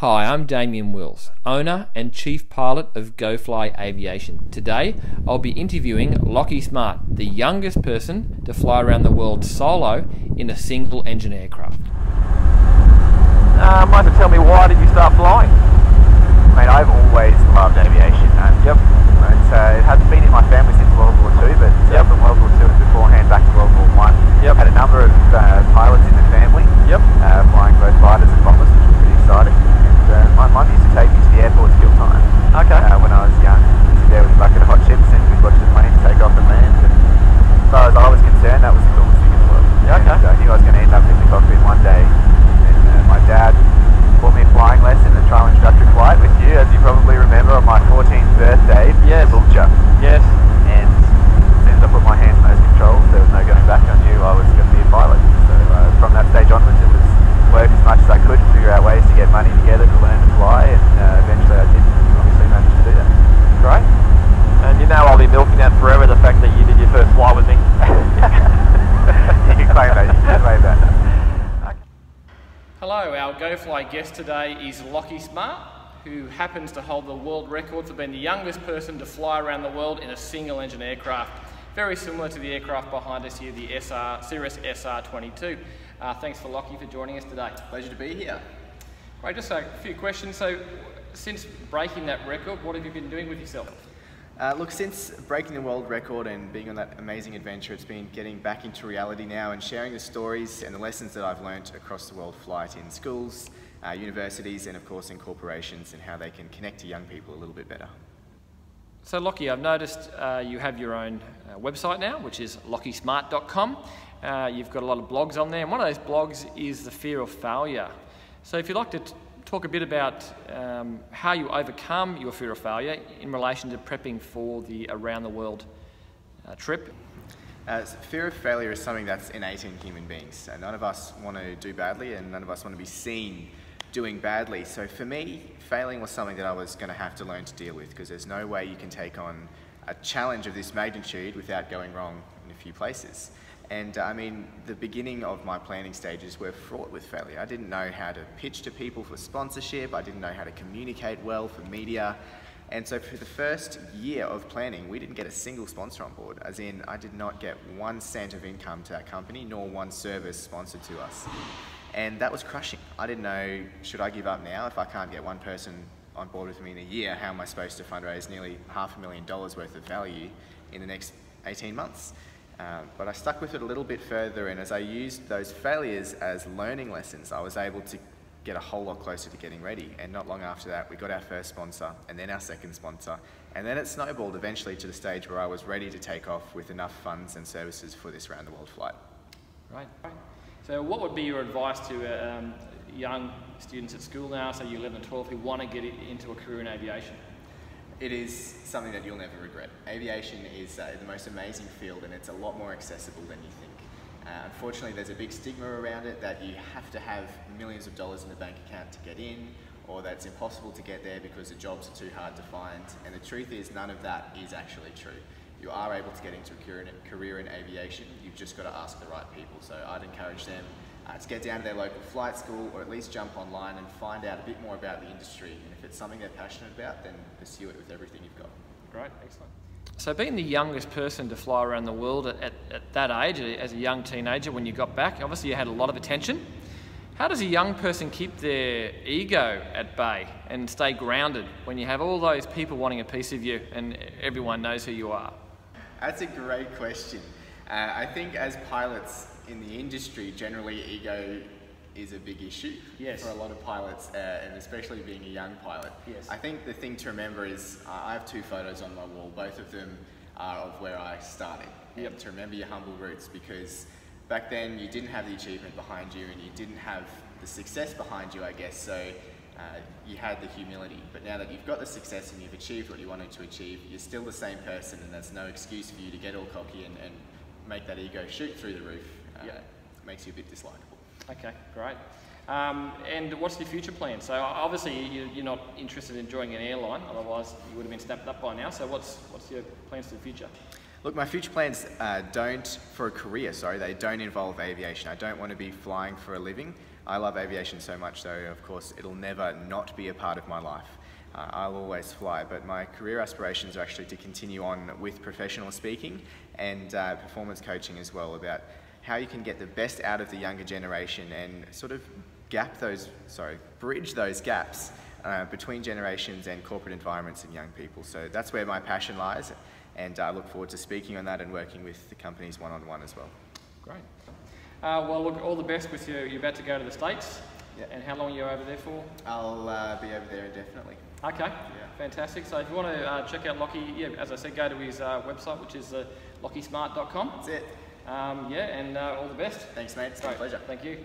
Hi, I'm Damien Wills, owner and chief pilot of GoFly Aviation. Today, I'll be interviewing Lachie Smart, the youngest person to fly around the world solo in a single engine aircraft. Might have to tell me, why did you start flying? Mate, I've always loved aviation, and it hasn't been in my family since World War II, but from World War II and beforehand, back to World War I, had a number of pilots in the family, flying both fighters and bombers, which was pretty exciting. My mum used to take me to the airport to kill time when I was young. Sit there with a bucket of hot chips and we'd watch the plane take off and land. And as far as I was concerned, that was the coolest thing in the world. So I knew I was going to end up in the cockpit one day. And my dad bought me a flying lesson, a trial instructor flight with you, as you probably remember, on my 14th birthday. Yes. Vulture. Yes. And as soon as I put my hands on those controls, there was no going back. I knew I was going to be a pilot. So from that stage onwards, it was work as much as I could, figure out ways to get money together to learn to fly, and eventually I did obviously manage to do that. Great. And you know, I'll be milking that forever, the fact that you did your first fly with me. You can claim that, you can claim that. Okay. Hello, our GoFly guest today is Lachie Smart, who happens to hold the world record for being the youngest person to fly around the world in a single engine aircraft. Very similar to the aircraft behind us here, the SR Cirrus SR22. Thanks for Lachie for joining us today. Pleasure to be here. Right, just a few questions. So, since breaking that record, what have you been doing with yourself? Look, since breaking the world record and being on that amazing adventure, it's been getting back into reality now and sharing the stories and the lessons that I've learnt across the world flight in schools, universities, and of course in corporations, and how they can connect to young people a little bit better. So Lachie, I've noticed you have your own website now, which is lockysmart.com. You've got a lot of blogs on there, and one of those blogs is the fear of failure. So if you'd like to talk a bit about how you overcome your fear of failure in relation to prepping for the around the world trip. Fear of failure is something that's innate in human beings. None of us want to do badly, and none of us want to be seen doing badly. So for me, failing was something that I was going to have to learn to deal with, because there's no way you can take on a challenge of this magnitude without going wrong in a few places. And I mean, the beginning of my planning stages were fraught with failure. I didn't know how to pitch to people for sponsorship. I didn't know how to communicate well for media. And so for the first year of planning, we didn't get a single sponsor on board, as in I did not get 1 cent of income to that company, nor one service sponsored to us. And that was crushing. I didn't know, should I give up now? If I can't get one person on board with me in a year, how am I supposed to fundraise nearly $500,000 worth of value in the next 18 months? But I stuck with it a little bit further, and as I used those failures as learning lessons, I was able to get a whole lot closer to getting ready. And not long after that, we got our first sponsor, and then our second sponsor, and then it snowballed eventually to the stage where I was ready to take off with enough funds and services for this round the world flight. Right. So what would be your advice to young students at school now, say you're 11 and 12, who want to get into a career in aviation? It is something that you'll never regret. Aviation is the most amazing field, and it's a lot more accessible than you think. Unfortunately, there's a big stigma around it that you have to have millions of dollars in the bank account to get in, or that it's impossible to get there because the jobs are too hard to find. And the truth is, none of that is actually true. You are able to get into a career in aviation. You've just got to ask the right people. So I'd encourage them to get down to their local flight school, or at least jump online and find out a bit more about the industry. And if it's something they're passionate about, then pursue it with everything you've got. Great, excellent. So being the youngest person to fly around the world at that age, as a young teenager when you got back, obviously you had a lot of attention. How does a young person keep their ego at bay and stay grounded when you have all those people wanting a piece of you and everyone knows who you are? That's a great question. I think as pilots in the industry, generally ego is a big issue for a lot of pilots, and especially being a young pilot. I think the thing to remember is I have two photos on my wall. Both of them are of where I started. And to remember your humble roots, because back then you didn't have the achievement behind you and you didn't have the success behind you, I guess. So you had the humility, but now that you've got the success and you've achieved what you wanted to achieve, you're still the same person, and that's no excuse for you to get all cocky and make that ego shoot through the roof. It makes you a bit dislikable. Okay, great. And what's your future plan? So obviously you're not interested in joining an airline, otherwise you would have been snapped up by now. So what's your plans for the future? Look, my future plans don't, for a career, sorry, they don't involve aviation. I don't want to be flying for a living. I love aviation so much, so of course it'll never not be a part of my life. I'll always fly, but my career aspirations are actually to continue on with professional speaking and performance coaching as well, about how you can get the best out of the younger generation and sort of bridge those gaps between generations and corporate environments and young people. So that's where my passion lies, and I look forward to speaking on that and working with the companies one-on-one as well. Great. Well, look, all the best with you. You're about to go to the States. Yeah. And how long are you over there for? I'll be over there indefinitely. Okay, yeah. Fantastic. So if you want to check out Lachie, yeah, as I said, go to his website, which is lockysmart.com. That's it. Yeah, and all the best. Thanks, mate. It's my pleasure. Thank you.